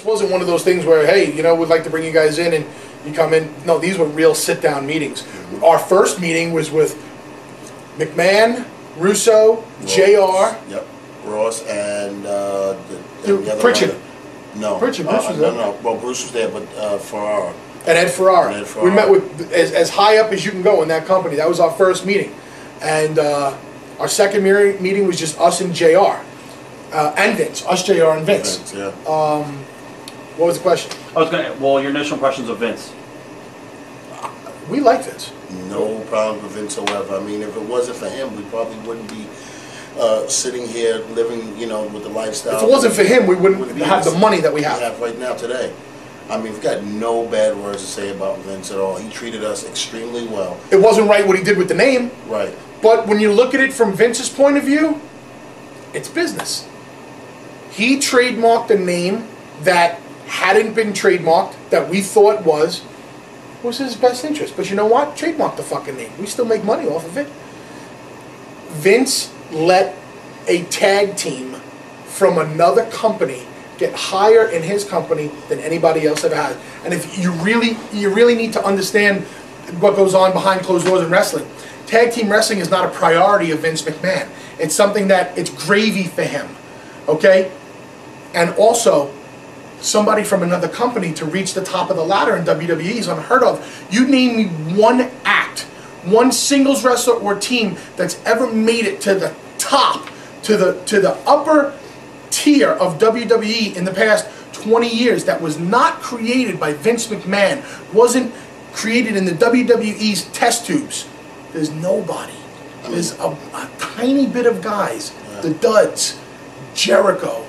This wasn't one of those things where, hey, you know, we'd like to bring you guys in and you come in. No, these were real sit-down meetings. Our first meeting was with McMahon, Russo, Ross, JR. Yep, Ross and the other Pritchard. No, Pritchard. Bruce was there. No, no. Well, Bruce was there, but Ferrara. And Ed Ferrara. And Ed Ferrara. We met with as high up as you can go in that company. That was our first meeting, and our second meeting was just us and JR. And Vince, us, JR, and Vince. Vince, yeah. What was the question? I was gonna. Well, your initial impressions of Vince. We like Vince. No problem with Vince whatsoever. I mean, if it wasn't for him, we probably wouldn't be sitting here living, you know, with the lifestyle. If it wasn't for him, we wouldn't have the money that we have right now today. I mean, we've got no bad words to say about Vince at all. He treated us extremely well. It wasn't right what he did with the name. Right. But when you look at it from Vince's point of view, it's business. He trademarked a name that hadn't been trademarked, that we thought was his best interest. But you know what? Trademark the fucking name. We still make money off of it. Vince let a tag team from another company get higher in his company than anybody else ever has. And if you really need to understand what goes on behind closed doors in wrestling. Tag team wrestling is not a priority of Vince McMahon. It's something that it's gravy for him. Okay? And also, somebody from another company to reach the top of the ladder in WWE is unheard of. You name me one act, one singles wrestler or team that's ever made it to the top, to the upper tier of WWE in the past 20 years that was not created by Vince McMahon, wasn't created in the WWE's test tubes. There's nobody. There's a tiny bit of guys, the Duds, Jericho,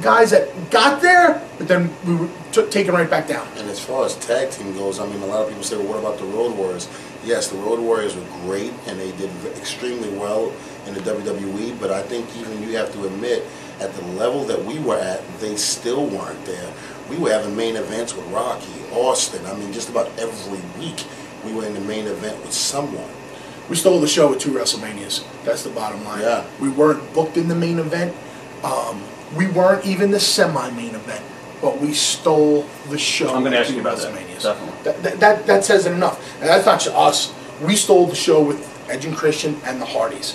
guys that got there, but then we were taken right back down. And as far as tag team goes, I mean, a lot of people say, well, what about the Road Warriors? Yes, the Road Warriors were great, and they did extremely well in the WWE, but I think even you have to admit, at the level that we were at, they still weren't there. We were having main events with Rocky, Austin. I mean, just about every week we were in the main event with someone. We stole the show with 2 WrestleManias. That's the bottom line. Yeah. We weren't booked in the main event. We weren't even the semi-main event, but we stole the show. I'm going to ask you about WrestleManias. That says it enough. And that's not to us. We stole the show with Edge and Christian and the Hardys.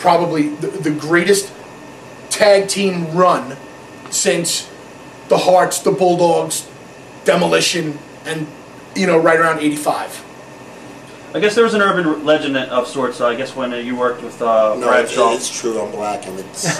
Probably the greatest tag team run since the Harts, the Bulldogs, Demolition, and, you know, right around 85. I guess there was an urban legend of sorts, I guess, when you worked with Bradshaw. It's true, I'm black and it's...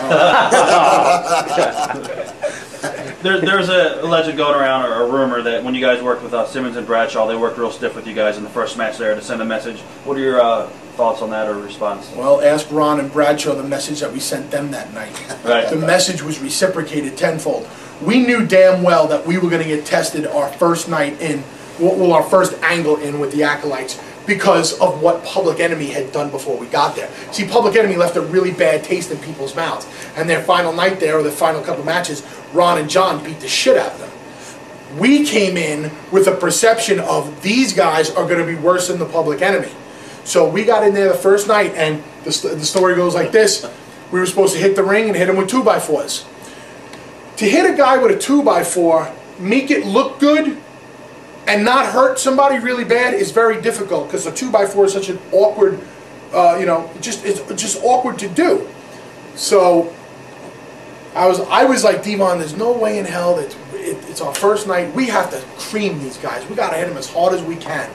There's a legend going around, or a rumor, that when you guys worked with Simmons and Bradshaw, they worked real stiff with you guys in the first match there to send a message. What are your thoughts on that or response? Well, ask Ron and Bradshaw the message that we sent them that night. Right. The message was reciprocated tenfold. We knew damn well that we were going to get tested our first night in, well, our first angle in with the Acolytes, because of what Public Enemy had done before we got there. See, Public Enemy left a really bad taste in people's mouths. And their final night there, or the final couple matches, Ron and John beat the shit out of them. We came in with a perception of these guys are going to be worse than the Public Enemy. So we got in there the first night, and the story goes like this. We were supposed to hit the ring and hit him with 2x4s. To hit a guy with a 2x4, make it look good, and not hurt somebody really bad is very difficult, because a 2x4 is such an awkward, you know, it's just awkward to do. So I was like, Devon, there's no way in hell that it's our first night. We have to cream these guys. We gotta hit them as hard as we can.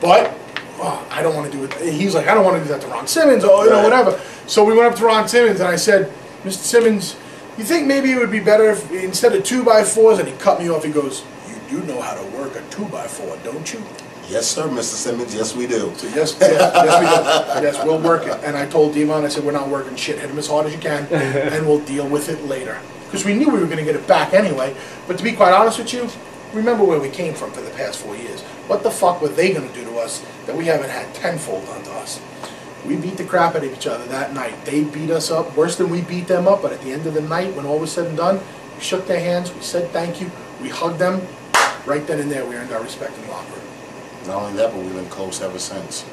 But I don't want to do it. He's like, I don't want to do that to Ron Simmons. Oh, you know, whatever. So we went up to Ron Simmons and I said, Mr. Simmons, you think maybe it would be better if instead of 2x4s? And he cut me off. He goes, you know how to work a 2x4, don't you? Yes, sir, Mr. Simmons. Yes, we do. So yes, we do. Yes, we'll work it. And I told Devon, I said, we're not working shit. Hit him as hard as you can, and we'll deal with it later. Because we knew we were going to get it back anyway. But to be quite honest with you, remember where we came from for the past 4 years. What the fuck were they going to do to us that we haven't had tenfold onto us? We beat the crap out of each other that night. They beat us up worse than we beat them up. But at the end of the night, when all was said and done, we shook their hands. We said thank you. We hugged them. Right then and there, we earned our respect in the locker room. Not only that, but we've been close ever since.